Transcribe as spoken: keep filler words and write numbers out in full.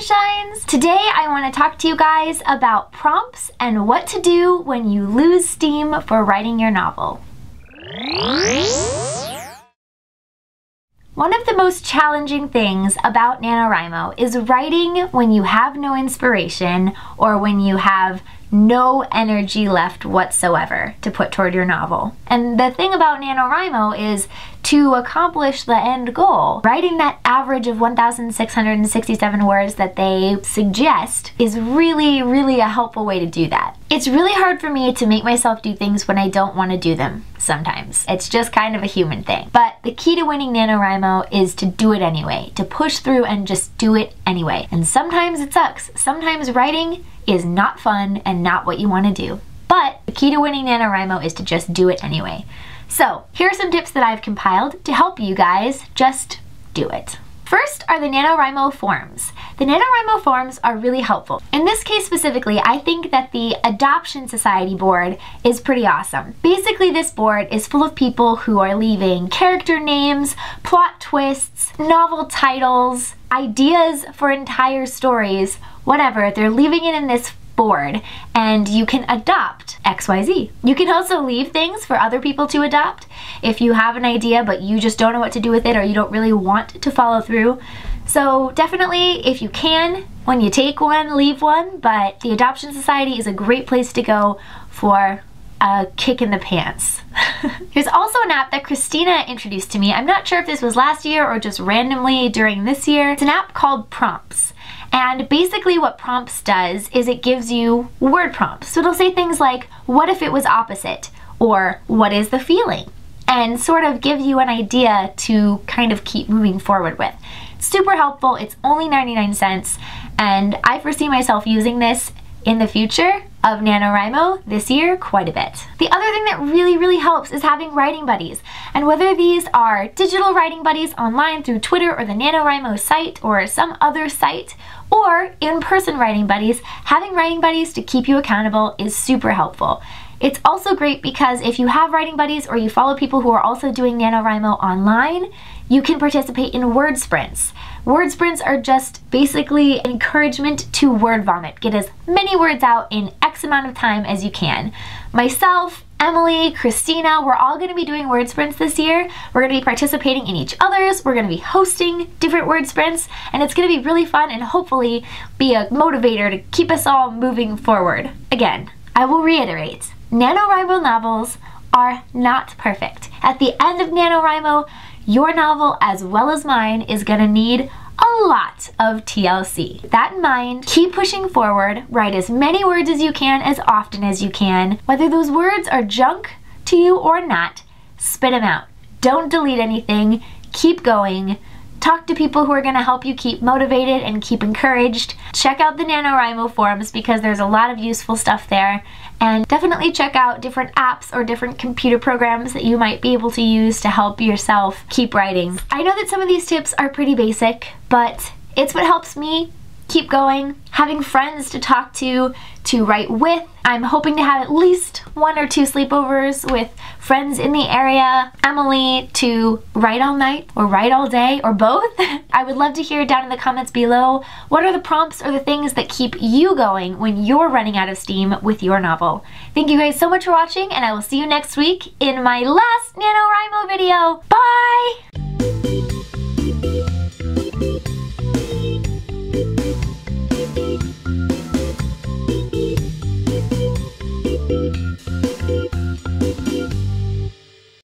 sunshines! Today I want to talk to you guys about prompts and what to do when you lose steam for writing your novel. One of the most challenging things about NaNoWriMo is writing when you have no inspiration or when you have no energy left whatsoever to put toward your novel. And the thing about NaNoWriMo is to accomplish the end goal, writing that average of one thousand six hundred sixty-seven words that they suggest is really, really a helpful way to do that. It's really hard for me to make myself do things when I don't want to do them sometimes. It's just kind of a human thing. But the key to winning NaNoWriMo is to do it anyway, to push through and just do it anyway. And sometimes it sucks. Sometimes writing is not fun and not what you want to do. But the key to winning NaNoWriMo is to just do it anyway. So here are some tips that I've compiled to help you guys just do it. First are the NaNoWriMo forms. The NaNoWriMo forms are really helpful. In this case specifically, I think that the Adoption Society board is pretty awesome. Basically, this board is full of people who are leaving character names, plot twists, novel titles, ideas for entire stories, whatever. They're leaving it in this board, and you can adopt X Y Z. You can also leave things for other people to adopt. If you have an idea but you just don't know what to do with it or you don't really want to follow through. So definitely, if you can, when you take one, leave one, but the Adoption Society is a great place to go for a kick in the pants. There's also an app that Kristina introduced to me. I'm not sure if this was last year or just randomly during this year. It's an app called Prompts. And basically what Prompts does is it gives you word prompts. So it'll say things like, what if it was opposite? Or what is the feeling? And sort of give you an idea to kind of keep moving forward with. Super helpful, it's only ninety-nine cents, and I foresee myself using this in the future of NaNoWriMo this year quite a bit. The other thing that really, really helps is having writing buddies. And whether these are digital writing buddies online through Twitter or the NaNoWriMo site or some other site, or in-person writing buddies, having writing buddies to keep you accountable is super helpful. It's also great because if you have writing buddies or you follow people who are also doing NaNoWriMo online, you can participate in word sprints. Word sprints are just basically encouragement to word vomit. Get as many words out in X amount of time as you can. Myself, Emily, Kristina, we're all gonna be doing word sprints this year. We're gonna be participating in each other's, we're gonna be hosting different word sprints, and it's gonna be really fun and hopefully be a motivator to keep us all moving forward. Again, I will reiterate, NaNoWriMo novels are not perfect. At the end of NaNoWriMo, your novel, as well as mine, is gonna need a lot of T L C. That in mind, keep pushing forward, write as many words as you can, as often as you can. Whether those words are junk to you or not, spit them out. Don't delete anything, keep going. Talk to people who are gonna help you keep motivated and keep encouraged. Check out the NaNoWriMo forums because there's a lot of useful stuff there. And definitely check out different apps or different computer programs that you might be able to use to help yourself keep writing. I know that some of these tips are pretty basic, but it's what helps me keep going. Having friends to talk to, to write with. I'm hoping to have at least one or two sleepovers with friends in the area. Emily to write all night or write all day or both. I would love to hear down in the comments below, what are the prompts or the things that keep you going when you're running out of steam with your novel? Thank you guys so much for watching, and I will see you next week in my last NaNoWriMo video. Bye!